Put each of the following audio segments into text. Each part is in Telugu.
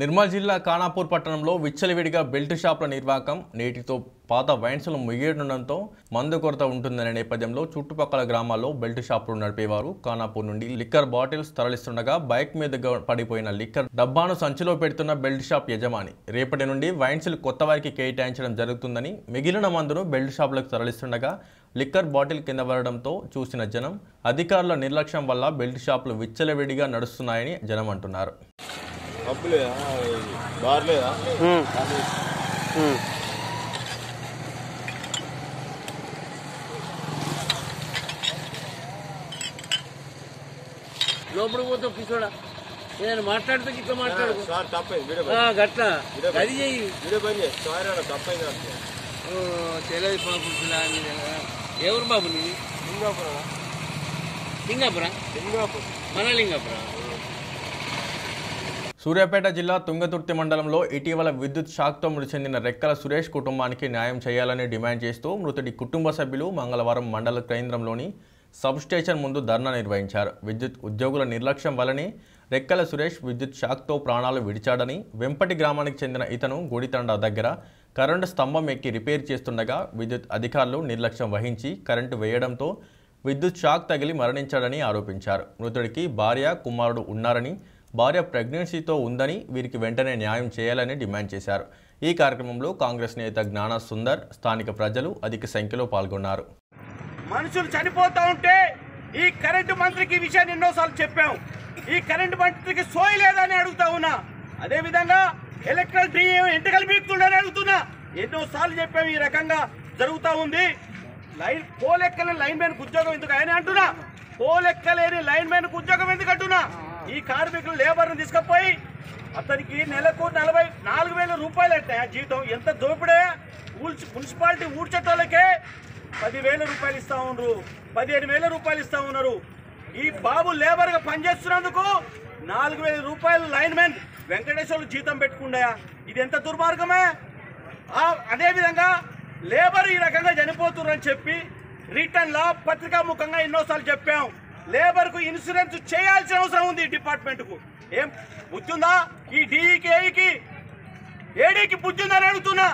నిర్మల్ జిల్లా ఖానాపూర్ పట్టణంలో విచ్చలవిడిగా బెల్ట్ షాపుల నిర్వాకం నేటితో పాత వైన్స్లు ముగియడంతో మందు కొరత ఉంటుందనే నేపథ్యంలో చుట్టుపక్కల గ్రామాల్లో బెల్ట్ షాపులు నడిపేవారు ఖానాపూర్ నుండి లిక్కర్ బాటిల్స్ తరలిస్తుండగా బైక్ మీద పడిపోయిన లిక్కర్ డబ్బాను సంచిలో పెడుతున్న బెల్ట్ షాప్ యజమాని రేపటి నుండి వైన్స్లు కొత్త వారికి కేటాయించడం జరుగుతుందని మిగిలిన మందును బెల్ట్ షాపులకు తరలిస్తుండగా లిక్కర్ బాటిల్ కింద పడడంతో చూసిన జనం అధికారుల నిర్లక్ష్యం వల్ల బెల్ట్ షాపులు విచ్చలవిడిగా నడుస్తున్నాయని జనం అంటున్నారు। లింగాపురం सूर्यापेट जिला तुंगतुर्ति मंडलंलो इटीवल विद्युत शाक्तो मृति चेंदिन रेक्कल सुरेश कुटुंबानिकी न्यायं चेयालनी डिमांड चेस्तू मृतुडि कुटुंब सभ्युलु मंगळवारं मंडल केंद्रंलोनी सब स्टेशन मुंदु धर्ना निर्वहिंचारु। विद्युत उद्योगुल निर्लक्ष्यं वलने रेक्कल सुरेश विद्युत शाक्तो प्राणालु विडिचाडनी वेंपटि ग्रामानिकी चेंदिन इतनु गोडितंड दग्गर करंट स्तंभं एक्की रिपेर चेस्तुंडगा विद्युत अधिकारुलु निर्लक्ष्यं वहिंची करंट वेयडंतो विद्युत शाक् तगिलि मरणिंचाडनी आरोपिंचारु। मृतुडिकी भार्य कुमारुडु उन्नारनी భార్య ప్రెగ్నెన్సీతో ఉందని వీరికి వెంటనే న్యాయం చేయాలని డిమాండ్ చేశారు। ఈ కార్యక్రమంలో కాంగ్రెస్ నేత జ్ఞాన సుందర్ స్థానిక ప్రజలు అధిక సంఖ్యలో పాల్గొన్నారు। మనుషులు చనిపోతా ఉంటే ఈ కరెంట్ మంత్రికి విషయాన్ని ఎన్నోసార్లు చెప్పాం, ఈ కరెంట్ మంత్రికి సోయి లేదని అడుగుతా ఉన్నా, అదే విధంగా ఎలక్ట్రికల్ ట్రీ ఎంటకలు బీక్తుండని అడుగుతున్నా, ఎన్నోసార్లు చెప్పాం। ఈ రకంగా జరుగుతా ఉంది। లైన్ పోలెక్కలేని లైన్ మ్యాన్కు ఉద్యోగం ఎందుకు ఆయన అంటున్నా, పోలెక్కలేని లైన్ మ్యాన్కు ఉద్యోగం ఎందుకు అంటున్నా। ఈ కార్మికులు లేబర్ను తీసుకుపోయి అతనికి నెలకు 44,000 రూపాయలు అంటే జీతం ఎంత దోపిడే। మున్సిపాలిటీ ఊడ్చటోళ్ళకే 10,000 రూపాయలు ఇస్తా ఉన్నారు, 15,000 రూపాయలు ఇస్తా ఉన్నారు। ఈ బాబు లేబర్గా పనిచేస్తున్నందుకు 4,000 రూపాయలు లైన్మెన్ వెంకటేశ్వర్లు జీతం పెట్టుకుండాయా, ఇది ఎంత దుర్మార్గమే। అదేవిధంగా లేబర్ ఈ రకంగా చనిపోతున్నారని చెప్పి రిటర్న్లో పత్రికాముఖంగా ఎన్నోసార్లు చెప్పాం। లేబర్ కు ఇన్సూరెన్స్ చేయాల్సిన అవసరం ఉంది డిపార్ట్మెంట్ కు, ఏం బుద్ధిందా ఈ ఏడీకి బుద్ధిందని అడుగుతున్నా।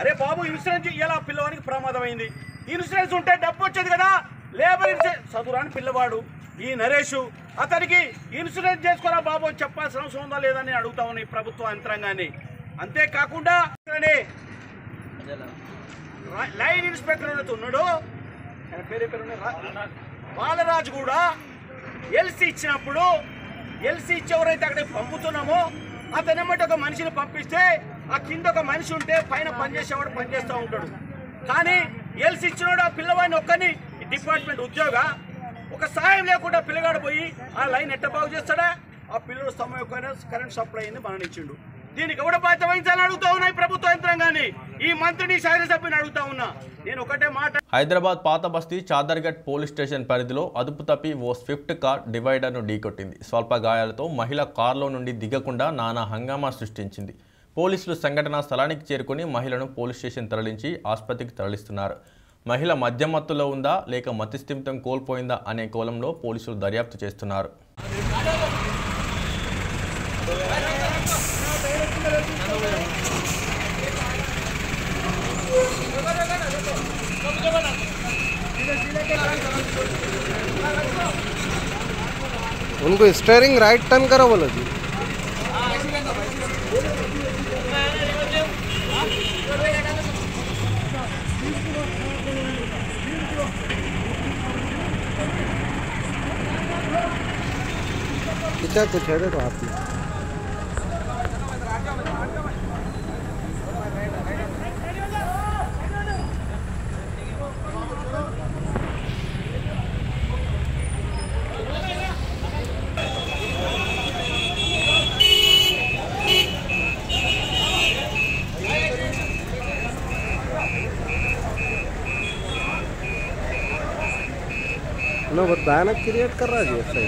అరే బాబు ఇన్సూరెన్స్ ఇలా పిల్లవానికి ప్రమాదం అయింది, ఇన్సూరెన్స్ ఉంటే డబ్బు వచ్చేది కదా, లేబర్ ఇన్సూరెన్స్ చదువురాని పిల్లవాడు ఈ నరేష్ అతనికి ఇన్సూరెన్స్ చేసుకోరా బాబు అని చెప్పాల్సిన అవసరం ఉందా లేదని అడుగుతా ఉన్నా ఈ ప్రభుత్వ యంత్రాంగాన్ని। అంతేకాకుండా లైన్ ఇన్స్పెక్టర్ ఉన్నాడు బాలరాజు కూడా ఎల్సీ ఇచ్చినప్పుడు ఎల్సీ ఇచ్చి ఎవరైతే అక్కడికి పంపుతున్నామో అతనేమంటే ఒక మనిషిని పంపిస్తే ఆ కింద ఒక మనిషి ఉంటే పైన పనిచేసేవాడు పనిచేస్తూ ఉంటాడు, కానీ ఎల్సీ ఇచ్చినోడు ఆ పిల్లవాడిని ఒక్కని డిపార్ట్మెంట్ ఉద్యోగ ఒక సాయం లేకుండా పిల్లగాడు పోయి ఆ లైన్ ఎట్ట బాగు చేస్తాడా। ఆ పిల్లడు సమయం యొక్క కరెంట్ సప్లై అయింది మరణించిండు, దీనికి ఎవడ బాధ్యత వహించాలని అడుగుతా ఉన్నాయి ప్రభుత్వ యంత్రాంగాన్ని, ఈ మంత్రిని శాసనసభ్యుని అడుగుతా ఉన్నా నేను ఒకటే మాట। హైదరాబాద్ పాత బస్తీ చాదర్ఘట్ పోలీస్ స్టేషన్ పరిధిలో అదుపు తప్పి ఓ స్విఫ్ట్ కార్ డివైడర్ను ఢీకొట్టింది। స్వల్ప గాయాలతో మహిళ కారులో నుండి దిగకుండా నానా హంగామా సృష్టించింది। పోలీసులు సంఘటనా స్థలానికి చేరుకుని మహిళను పోలీస్ స్టేషన్ తరలించి ఆసుపత్రికి తరలిస్తున్నారు। మహిళ మద్యమత్తులో ఉందా లేక మతిస్థిమితం కోల్పోయిందా అనే కోణంలో పోలీసులు దర్యాప్తు చేస్తున్నారు। उनको स्टीयरिंग राइट टर्न करो बोलो जी। कितना कुछ है तो आप भयानक क्रिएट कर रहा है जी।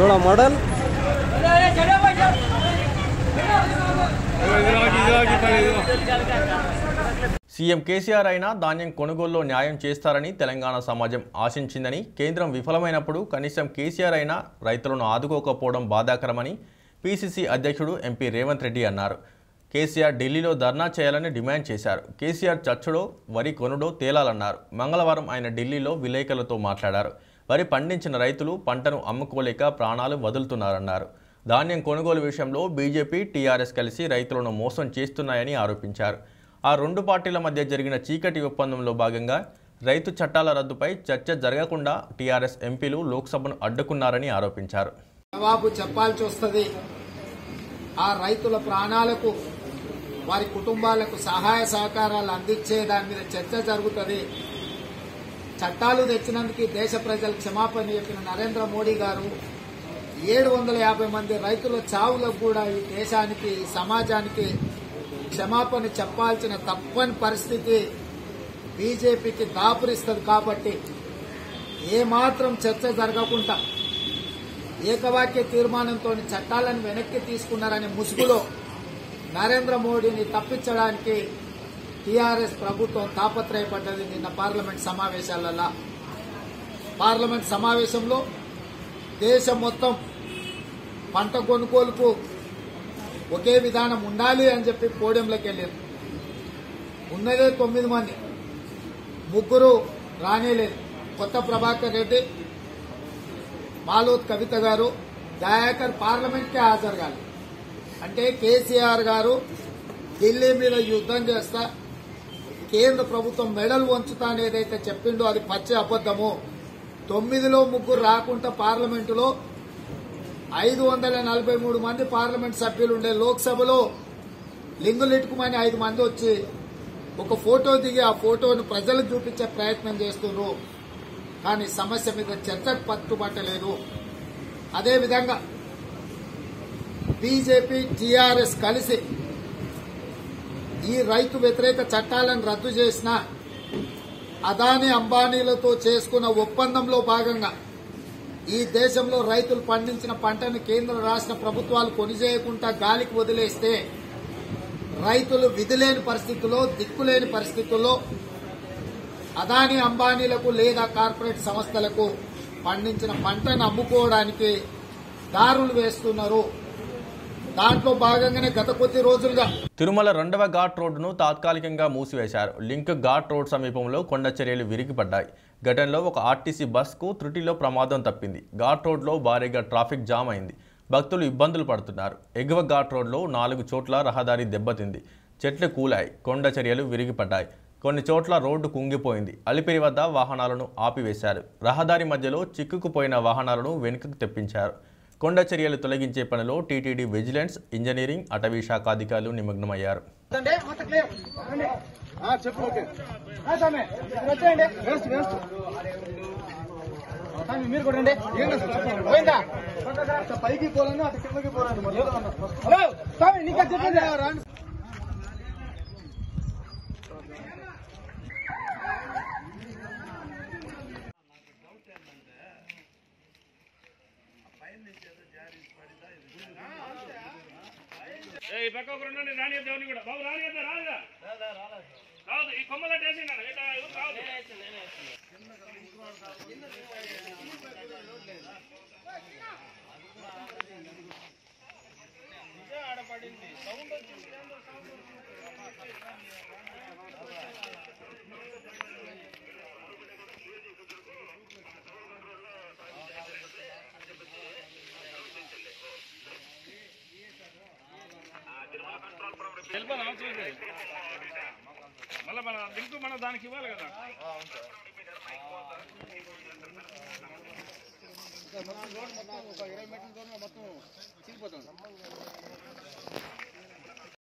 थोड़ा मॉडल సీఎం కేసీఆర్ అయినా ధాన్యం కొనుగోలులో న్యాయం చేస్తారని తెలంగాణ సమాజం ఆశించిందని కేంద్రం విఫలమైనప్పుడు కనీసం కేసీఆర్ అయినా రైతులను ఆదుకోకపోవడం బాధాకరమని పీసీసీ అధ్యక్షుడు ఎంపీ రేవంత్ రెడ్డి అన్నారు। కేసీఆర్ ఢిల్లీలో ధర్నా చేయాలని డిమాండ్ చేశారు। కేసీఆర్ చచ్చడో వరి కొనుడో తేలాలన్నారు। మంగళవారం ఆయన ఢిల్లీలో విలేకరులతో మాట్లాడారు। వరి పండించిన రైతులు పంటను అమ్ముకోలేక ప్రాణాలు వదులుతున్నారన్నారు। ధాన్యం కొనుగోలు విషయంలో బీజేపీ టీఆర్ఎస్ కలిసి రైతులను మోసం చేస్తున్నాయని ఆరోపించారు। ఆ రెండు పార్టీల మధ్య జరిగిన చీకటి ఒప్పందంలో భాగంగా రైతు చట్టాల రద్దుపై చర్చ జరగకుండా టీఆర్ఎస్ ఎంపీలు లోక్‌సభను అడ్డుకున్నారని ఆరోపించారు। జవాబు చెప్పాల్సి వస్తది। ఆ రైతుల ప్రాణాలకు వారి కుటుంబాలకు సహాయ సహకారాలు అందించే దాని మీద చర్చ జరుగుతుంది। చట్టాలు తెచ్చినందుకు దేశ ప్రజలు క్షమాపణ చెప్పిన నరేంద్ర మోడీ గారు 750 మంది రైతుల చావులకు కూడా ఈ దేశానికి సమాజానికి క్షమాపణ చెప్పాల్సిన తప్పని పరిస్థితి బీజేపీకి దాపురిస్తుంది। కాబట్టి ఏమాత్రం చర్చ జరగకుండా ఏకవాక్య తీర్మానంతో చట్టాలను వెనక్కి తీసుకున్నారనే ముసుగులో నరేంద్ర మోడీని తప్పించడానికి టీఆర్ఎస్ ప్రభుత్వం తాపత్రయపడ్డది। నిన్న పార్లమెంట్ సమావేశంలో దేశం మొత్తం పంట కొనుగోలుకు ఒకే విధానం ఉండాలి అని చెప్పి పోడియంలోకి వెళ్ళారు। ఉన్నదే 9 మంది, 3 రానేలేదు। కొత్త ప్రభాకర్ రెడ్డి, మాలోత్ కవిత గారు, దయాకర్ పార్లమెంట్కే హాజరు కాలేదు। అంటే కేసీఆర్ గారు ఢిల్లీ మీద యుద్దం చేస్తా కేంద్ర ప్రభుత్వం మెడల్ వంచుతా అని ఏదైతే చెప్పిండో అది పచ్చి అబద్దము। 9లో 3 రాకుండా పార్లమెంటులో 543 మంది పార్లమెంట్ సభ్యులు ఉండే లోక్సభలో లింగులెట్టుకుమని 5 మంది వచ్చి ఒక ఫోటో దిగి ఆ ఫోటోను ప్రజలకు చూపించే ప్రయత్నం చేస్తున్నారు। కానీ సమస్య మీద చర్చ పట్టుబట్టలేదు। అదేవిధంగా బీజేపీ టీఆర్ఎస్ కలిసి ఈ రైతు వ్యతిరేక చట్టాలను రద్దు చేసిన అదానీ అంబానీలతో చేసుకున్న ఒప్పందంలో భాగంగా ఈ దేశంలో రైతులు పండించిన పంటను కేంద్ర రాష్ట్ర ప్రభుత్వాలు కొనిజేయకుండా గాలికి వదిలేస్తే రైతులు విధిలేని పరిస్థితుల్లో, దిక్కులేని పరిస్థితుల్లో అదానీ అంబానీలకు లేదా కార్పొరేట్ సంస్థలకు పండించిన పంటను అమ్ముకోవడానికి దారులు వేస్తున్నారు। దాంట్లో భాగంగానే గత కొద్ది రోజులుగా తిరుమల 2వ ఘాట్ రోడ్డును తాత్కాలికంగా మూసివేశారు। లింక్ ఘాట్ రోడ్ సమీపంలో కొండ చర్యలు విరిగిపడ్డాయి। ఘటనలో ఒక ఆర్టీసీ బస్సుకు త్రుటిలో ప్రమాదం తప్పింది। ఘాట్ రోడ్లో భారీగా ట్రాఫిక్ జామ్ అయింది। భక్తులు ఇబ్బందులు పడుతున్నారు। ఎగువ ఘాట్ రోడ్లో 4 చోట్ల రహదారి దెబ్బతింది। చెట్లు కూలాయి, కొండ చర్యలు విరిగిపడ్డాయి। కొన్ని చోట్ల రోడ్డు కుంగిపోయింది। అలిపిరి వద్ద వాహనాలను ఆపివేశారు। రహదారి మధ్యలో చిక్కుకుపోయిన వాహనాలను వెనుకకు తెప్పించారు। కొండ చర్యలు తొలగించే పనిలో టీటీడీ, విజిలెన్స్, ఇంజనీరింగ్, అటవీ శాఖ అధికారులు నిమగ్నమయ్యారు। ये बैक ऑफ करना नहीं रानी देवनी कोड़ा बाबू रानी का रानी का राव तो ये कमला टेस्ट ना ये राव ये आड़ पड़िंदी साउंड మళ్ళీ మన లింక్ మన దానికి ఇవ్వాలి కదా। మొత్తం ఒక 20 మీటర్ల దూరంలో మొత్తం తిరిగిపోతాం।